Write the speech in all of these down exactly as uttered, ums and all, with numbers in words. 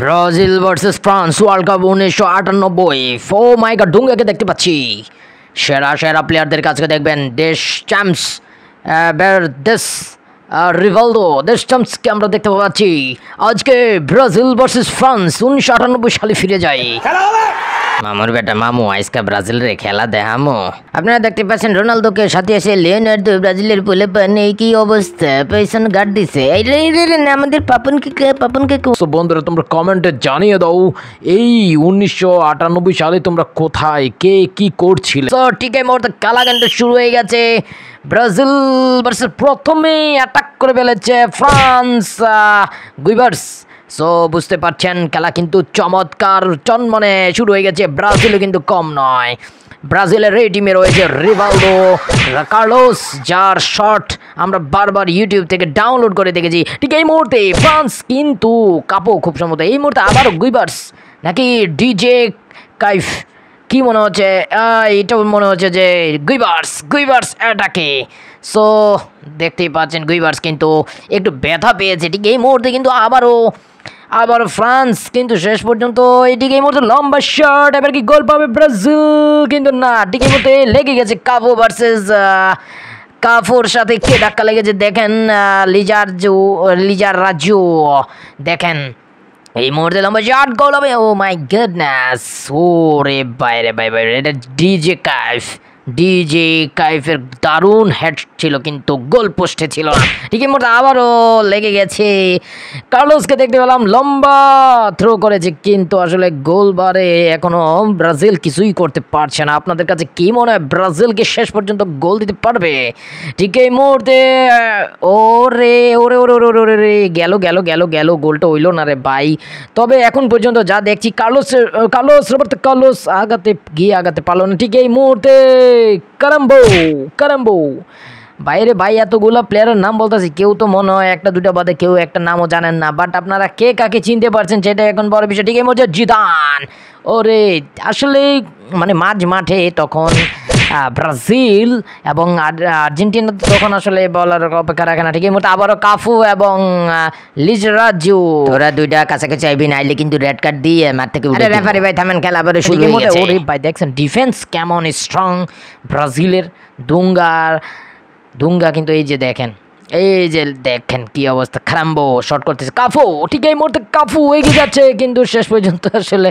Brazil versus France world cup উনিশশো আটানব্বই। ও my god, ডুঙ্গাকে দেখতে পাচ্ছি। সেরা সেরা প্লেয়ারদের কাছে দেখবেন দেশ চ্যাম্পস দেশ রিভালদো, দেশ চ্যাম্পসকে আমরা দেখতে পাচ্ছি। আজকে ব্রাজিল ভার্সেস ফ্রান্স উনিশশো আটানব্বই সালে ফিরে যায়। মামুর বেটা মামু, আজকে ব্রাজিলের খেলা দেখামো। আপনারা দেখতে পাচ্ছেন রোনালদোকে সাথে এসে লিওনার্দো ব্রাজিলের পোলে পানে কি অবস্থা, পেছন গার্ড দিছে। এই আমাদের পাপনকে পাপনকে বন্ধুরা তোমরা কমেন্টে জানিয়ে দাও এই উনিশশো আটানব্বই সালে তোমরা কোথায় কে কি করছিলে। তো ঠিক এই মুহূর্তে কালাকাণ্ড শুরু হয়ে গেছে। ব্রাজিল ভার্সেস প্রথমেই অ্যাটাক করে ফেলেছে ফ্রান্স গুইভার্স। সো বুঝতে পারছেন খেলা কিন্তু চমৎকার চনমনে শুরু হয়ে গেছে। ব্রাজিলও কিন্তু কম নয়। ব্রাজিলের এই টিমে রয়েছে রিভালদো, কার্লোস, যার শট আমরা বারবার ইউটিউব থেকে ডাউনলোড করে দেখেছি। ঠিক এই মুহূর্তে ফ্রান্স কিন্তু কাপো খুব সম্ভবত এই মুহূর্তে আবারও গুইভার্স নাকি ডিজে কাইফ কি মনে হচ্ছে, এটা মনে হচ্ছে যে গুইভার্স গুইভার্স অ্যাটাকে। সো দেখতেই পাচ্ছেন গুইভার্স কিন্তু একটু ব্যথা পেয়েছে। ঠিক এই মুহূর্তে কিন্তু আবারও আবার ফ্রান্স কিন্তু শেষ পর্যন্ত এদিকে এই মুহূর্তে লম্বা শট, এবার কি গোল পাবে ব্রাজিল? কিন্তু না, ঠিক এই মুহূর্তে লেগে গেছে কাফু ভার্সেস কাফুর সাথে কে ধাক্কা লেগেছে দেখেন, লিজার জু লিজার রাজু দেখেন এই মুহূর্তে লম্বা শট, গোল হবে। ও মাই গডনেস, ও রে বাই রে বাই বাই, এটা ডিজে কাইফ ডিজে কাইফের দারুণ হেড ছিল কিন্তু গোল পোস্টে ছিল না। ঠিক এই মুহূর্তে আবারও লেগে গেছে। কার্লোসকে দেখতে পেলাম লম্বা থ্রো করেছে কিন্তু আসলে গোলবারে এখনো ব্রাজিল কিছুই করতে পারছে না। আপনাদের কাছে কি মনে হয় ব্রাজিলকে শেষ পর্যন্ত গোল দিতে পারবে? ঠিক এই মুহূর্তে ও রে ওরে ওরে ওরে ওরে রে গেল গেল গেল গেল গোলটা হইল না রে ভাই। তবে এখন পর্যন্ত যা দেখছি কার্লোস কার্লোস রবার্তো কার্লোস আগাতে গিয়ে আগাতে পারলো না। ঠিক এই মুহূর্তে কারেম্বেউ কারেম্বেউ বাইরে ভাই, এতগুলো প্লেয়ারের নাম বলতেছি কেউ তো মনে হয় একটা দুটা বাদে কেউ একটা নামও জানেন না, বাট আপনারা কে কাকে চিনতে পারছেন সেটা এখন বড় বিষয়। ঠিক এই মুহূর্তে জিদান, ওরে আসলে মানে মাঝ মাঠে তখন ব্রাজিল এবং আর্জেন্টিনা তখন আসলে বলার অপেক্ষা রাখে না। ঠিক এই মুহূর্তে আবারও কাফু এবং লিজরাজু, ওরা দুইটা কাছাকাছি আইবি না, আইলে কিন্তু রেড কার্ড দিয়ে মাঠ থেকে উঠে। রেফারি ভাই থামেন, খেলা আবারও শুরু হয়ে গেছে। ওরে ভাই দেখছেন ডিফেন্স কেমন স্ট্রং ব্রাজিলের। দুঙ্গার দুঙ্গা কিন্তু এই যে দেখেন এই যে দেখেন কি অবস্থা, খারাম্বো শট করতেছে কাফু। ঠিক এই মুহূর্তে কাফু এগিয়ে যাচ্ছে কিন্তু শেষ পর্যন্ত আসলে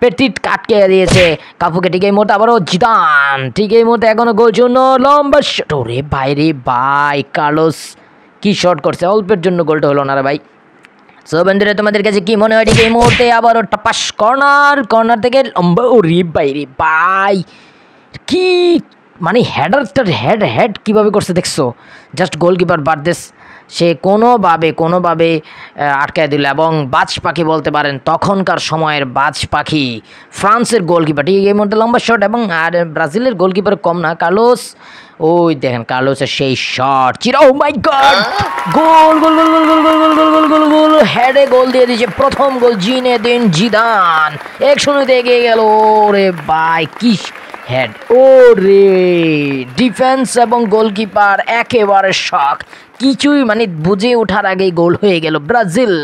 পেটিট কাটকে দিয়েছে কাফুকে। ঠিক এই মুহূর্তে আবারও জিদান, ঠিক এই মুহূর্তে এখনো গোল জন্য লম্বা শট, ওরে ভাই রে ভাই কার্লোস কি শট করছে, অল্পের জন্য গোলটা হলো না রে ভাই। সো বন্ধুরা তোমাদের কাছে কি মনে হয় ঠিক এই মুহূর্তে আবারও টাপাস কর্নার কর্নার থেকে লম্বা, ও রে ভাই রে ভাই কি মানে হেডারটার হেড হেড কীভাবে করছে দেখছো, জাস্ট গোলকিপার বার্দেস সে কোনোভাবে কোনোভাবে আটকায় দিল। এবং বাজ পাখি বলতে পারেন তখনকার সময়ের বাজ পাখি ফ্রান্সের গোলকিপার। ঠিক এই মুহূর্তে লম্বা শট এবং আর ব্রাজিলের গোলকিপার কম না কার্লোস, ওই দেখেন কার্লোসের সেই শট চির, ও my god goal goal goal goal goal goal goal goal goal গোল হেডে গোল দিয়ে দিয়েছে প্রথম গোল জিনেদিন জিদান, এক শূন্যতে এগিয়ে গেল। ওরে ভাই কি হেড, ও রে ডিফেন্স এবং গোলকিপার একেবারে শক, কিছুই মানে বুঝে ওঠার আগেই গোল হয়ে গেল। ব্রাজিল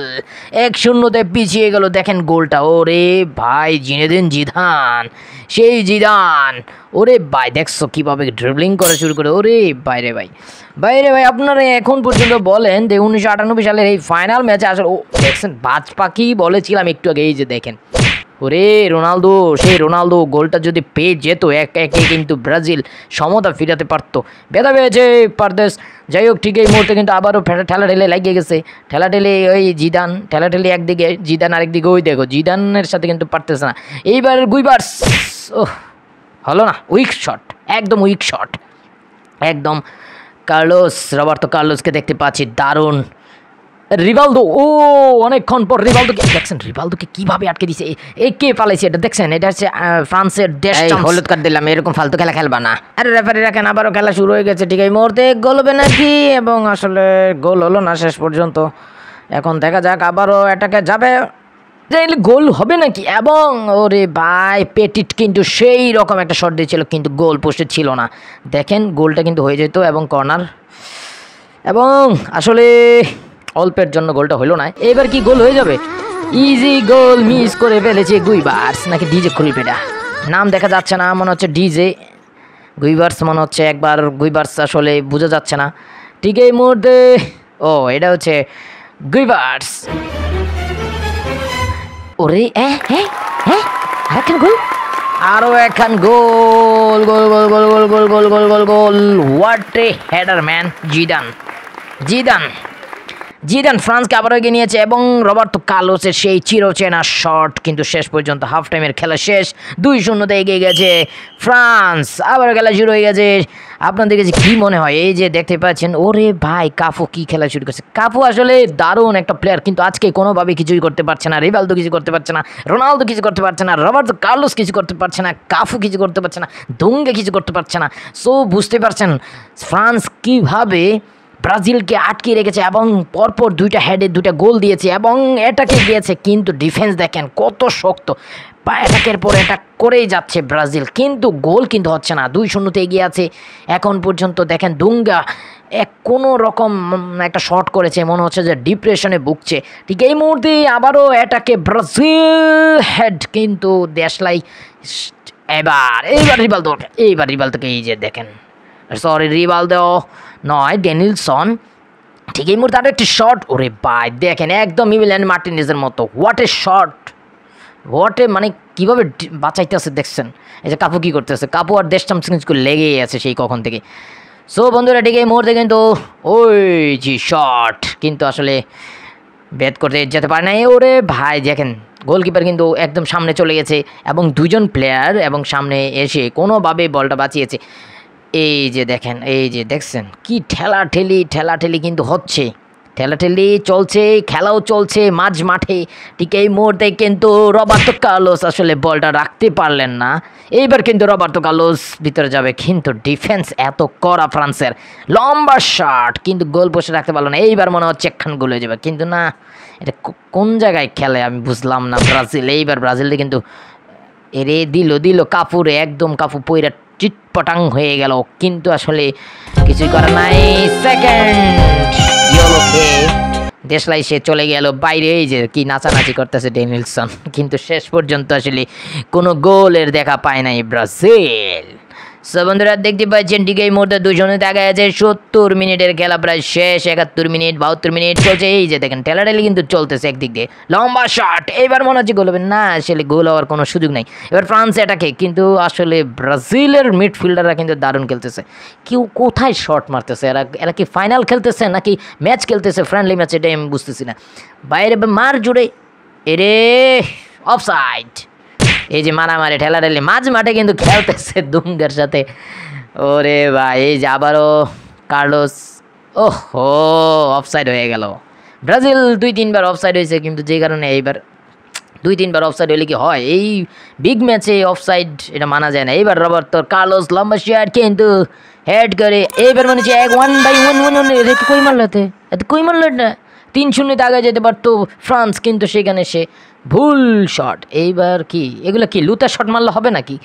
এক শূন্যতে পিছিয়ে গেল, দেখেন গোলটা, ওরে ভাই জিনেদিন জিদান সেই জিদান, ওরে ভাই দেখছো কীভাবে ড্রিবলিং করা শুরু করে, ওরে বাইরে ভাই বাইরে ভাই। আপনারা এখন পর্যন্ত বলেন যে উনিশশো আটানব্বই সালের এই ফাইনাল ম্যাচে আসলে ও দেখছেন বাজ পাখি বলেছিলাম একটু আগে, এই যে দেখেন ওরে রোনালদো, সেই রোনালদো গোলটা যদি পেয়ে যেত এক একে কিন্তু ব্রাজিল সমতা ফিরাতে পারতো। ব্যথা পেয়েছে পারদেশ, যাই হোক ঠিক এই মুহূর্তে কিন্তু আবারও ঠেলা ঠেলে লাগিয়ে গেছে, ঠেলা ঠেলে ওই জিদান ঠেলা ঠেলে একদিকে জিদান আরেকদিকে, ওই দেখো জিদানের সাথে কিন্তু পারতেছে না এইবার গুইভার্স, ও হলো না, উইক শট একদম উইক শট একদম। কার্লোস রবার্তো কার্লোসকে দেখতে পাচ্ছি দারুণ, রিভালদো ও অনেকক্ষণ পর রিভালদোকে দেখছেন, রিভালদোকে কীভাবে আটকে দিয়েছে, এই কে পালাইছে এটা দেখছেন, এটা হচ্ছে ফ্রান্সের দেশ চ্যাম্পস। হলুদ কার্ড দিলাম, এরকম ফালতু খেলা খেলবা না। আরে রেফারি রাখেন, আবারও খেলা শুরু হয়ে গেছে। ঠিক এই মুহূর্তে গোল হবে নাকি, এবং আসলে গোল হলো না শেষ পর্যন্ত। এখন দেখা যাক আবারও অ্যাটাকে যাবে, গোল হবে নাকি, এবং ওরে ভাই পেটিট কিন্তু সেই রকম একটা শট দিয়েছিল কিন্তু গোল পোস্টে ছিল না, দেখেন গোলটা কিন্তু হয়ে যেত এবং কর্নার, এবং আসলে অল্পের জন্য গোলটা হইল না। এবার কি গোল হয়ে যাবে, ইজি গোল মিস করে ফেলেছে গুইভার্স নাকি ডিজে খুলিপেডা, নাম দেখা যাচ্ছে না, মনে হচ্ছে ডিজে গুইভার্স মনে হচ্ছে, একবার গুইভার্স আসলে বোঝা যাচ্ছে না ঠিক এই মুহূর্তে। ও এটা হচ্ছে গুইভার্স, ওরে এ এ এ আরেকখান গোল, আরও একখান goal, goal goal goal goal goal goal goal goal goal, what a header man. Zidane Zidane Zidane ফ্রান্সকে আবারও এগিয়ে নিয়েছে এবং রবার্তো কার্লোসের সেই চিরচেনা শট, কিন্তু শেষ পর্যন্ত হাফ টাইমের খেলা শেষ, দুই শূন্যতে এগিয়ে গেছে ফ্রান্স, আবারও খেলা শুরু হয়ে গেছে। আপনাদের কাছে কী মনে হয়, এই যে দেখতে পাচ্ছেন, ওরে ভাই কাফু কি খেলা শুরু করছে, কাফু আসলে দারুণ একটা প্লেয়ার কিন্তু আজকে কোনোভাবে কিছুই করতে পারছে না, রিভালদো কিছু করতে পারছে না, রোনালদো কিছু করতে পারছে না, রবার্তো কার্লোস কিছু করতে পারছে না, কাফু কিছু করতে পারছে না, দুঙ্গা কিছু করতে পারছে না। সো বুঝতে পারছেন ফ্রান্স কীভাবে ব্রাজিলকে আটকে রেখেছে এবং পরপর দুইটা হেডে দুইটা গোল দিয়েছে এবং এটাকে দিয়েছে, কিন্তু ডিফেন্স দেখেন কত শক্ত, অ্যাটাকের পর অ্যাটাক করেই যাচ্ছে ব্রাজিল, কিন্তু গোল কিন্তু হচ্ছে না, দুই শূন্যতে এগিয়ে আছে এখন পর্যন্ত। দেখেন দুঙ্গা এক কোনো রকম একটা শট করেছে, মনে হচ্ছে যে ডিপ্রেশনে ভুগছে ঠিক এই মুহূর্তে, আবারও অ্যাটাকে ব্রাজিল হেড, কিন্তু দেশলাই এবার এইবার রিভালদো, এইবার রিভালদোকে এই যে দেখেন, সরি রিভালদো নয় ড্যানিয়েলসন, ঠিক এই মুহূর্তে আরও একটি শট, ওরে বাই দেখেন একদম ইভিল্যান্ড মার্টিনেজের মতো, what a shot, what a মানে কীভাবে বাঁচাইতে আছে দেখছেন, এই যে কাপু কী করতেছে, কাপু আর দেশ চামচ করে লেগেই আছে সেই কখন থেকে। সো বন্ধুরা ঠিক এই মুহূর্তে কিন্তু ওই জি শট কিন্তু আসলে ব্যাট করতে যেতে পারে না, ওরে ভাই দেখেন গোলকিপার কিন্তু একদম সামনে চলে গেছে এবং দুজন প্লেয়ার এবং সামনে এসে কোনোভাবে বলটা বাঁচিয়েছে। এই যে দেখেন, এই যে দেখছেন কি ঠেলা ঠেলি ঠেলা ঠেলি কিন্তু হচ্ছে, ঠেলা ঠেলি চলছে, খেলাও চলছে মাঝ মাঠে ঠিক এই মুহূর্তে, কিন্তু রবার্তো কার্লোস আসলে বলটা রাখতে পারলেন না, এইবার কিন্তু রবার্তো কার্লোস ভিতরে যাবে, কিন্তু ডিফেন্স এত কড়া ফ্রান্সের, লম্বা শট কিন্তু গোল বসে রাখতে পারল না, এইবার মনে হচ্ছে একখান গোল হয়ে যাবে, কিন্তু না এটা কোন জায়গায় খেলে আমি বুঝলাম না ব্রাজিল, এইবার ব্রাজিলে কিন্তু এরে দিল দিল কাপুরে, একদম কাপু পইরা চিটপটাং হয়ে গেল, কিন্তু আসলে কিছুই করার নাই, সেকেন্ড ইয়েলো খেয়ে দেশলাই সে চলে গেল বাইরে, এই যে কি নাচানাচি করতেছে ড্যানিয়েলসন, কিন্তু শেষ পর্যন্ত আসলে কোনো গোলের দেখা পায় নাই ব্রাজিল। সো বন্ধুরা দেখতে পাচ্ছেন ঠিক এই মুহূর্তে দুজনে দেখা যাচ্ছে, সত্তর মিনিটের খেলা প্রায় শেষ, একাত্তর মিনিট বাহাত্তর মিনিট চলছে, এই যে দেখেন ঠেলাঠেলি কিন্তু চলতেছে, একদিক দিয়ে লম্বা শট, এইবার মনে হচ্ছে গোল হবে না, আসলে গোল হওয়ার কোনো সুযোগ নাই এবার ফ্রান্স এটাকে, কিন্তু আসলে ব্রাজিলের মিডফিল্ডাররা কিন্তু দারুণ খেলতেছে, কেউ কোথায় শট মারতেছে, এরা এরা কি ফাইনাল খেলতেছে নাকি ম্যাচ খেলতেছে ফ্রেন্ডলি ম্যাচ, এটাই আমি বুঝতেছি না, বাইরে মার জুড়ে এরে অফসাইড, এই যে মারামারি ঠেলাঠেলি মাঝ মাঠে কিন্তু খেলতেছে দুঙ্গার সাথে, ওরে ভাই এই যে আবারও কার্লোস, ওহো অফসাইড হয়ে গেল, ব্রাজিল দুই তিনবার অফসাইড হয়েছে, কিন্তু যে কারণে এইবার দুই তিনবার অফসাইড হলে কি হয়, এই বিগ ম্যাচে অফসাইড এটা মানা যায় না, এইবার রবার্তো কার্লোস লম্বা শট কিন্তু হেড করে, এইবার মনে হচ্ছে এক one by one one one এতে কই মারলতে, এত কই মারল না, তিন শূন্যতে আগে যেতে পারতো ফ্রান্স, কিন্তু সেখানে সে ভুল শট, এইবার কি এগুলো কি লুতা শট মারলে হবে নাকি,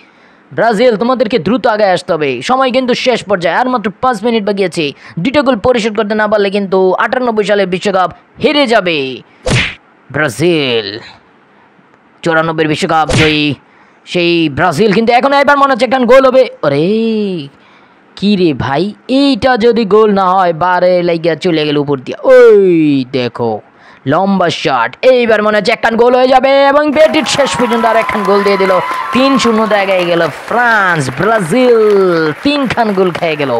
ব্রাজিল তোমাদেরকে দ্রুত আগে আসতে হবে, সময় কিন্তু শেষ পর্যায়ে আর মাত্র পাঁচ মিনিট বাকি আছে, দুইটা গোল পরিশোধ করতে না পারলে কিন্তু আটানব্বই সালে বিশ্বকাপ হেরে যাবে ব্রাজিল, চুরানব্বইয়ের বিশ্বকাপ জয়ী সেই ব্রাজিল, কিন্তু এখন এবার মনে হচ্ছে একখান গোল হবে, ওরে কি রে ভাই এইটা যদি গোল না হয় বারে লাগিয়া চলে গেল উপর দিয়ে, ওই দেখো লম্বা শট, এইবার মনে হচ্ছে একখান গোল হয়ে যাবে এবং বেটির শেষ পর্যন্ত আর একখান গোল দিয়ে দিল, তিন শূন্য জায়গায় গেল ফ্রান্স, ব্রাজিল তিনখান গোল খেয়ে গেল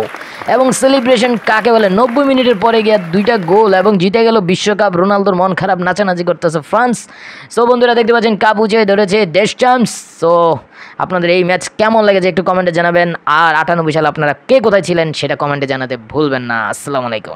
এবং সেলিব্রেশন কাকে বলে, নব্বই মিনিটের পরে গিয়ে দুইটা গোল এবং জিতে গেল বিশ্বকাপ, রোনালদোর মন খারাপ নাচানাচি করতেছে ফ্রান্স। সো বন্ধুরা দেখতে পাচ্ছেন কাপ উঁচিয়ে ধরেছে দেশ চ্যাম্পস। সো আপনাদের এই ম্যাচ কেমন লেগেছে একটু কমেন্টে জানাবেন, আর আটানব্বই সালে আপনারা কে কোথায় ছিলেন সেটা কমেন্টে জানাতে ভুলবেন না, আসসালামু আলাইকুম।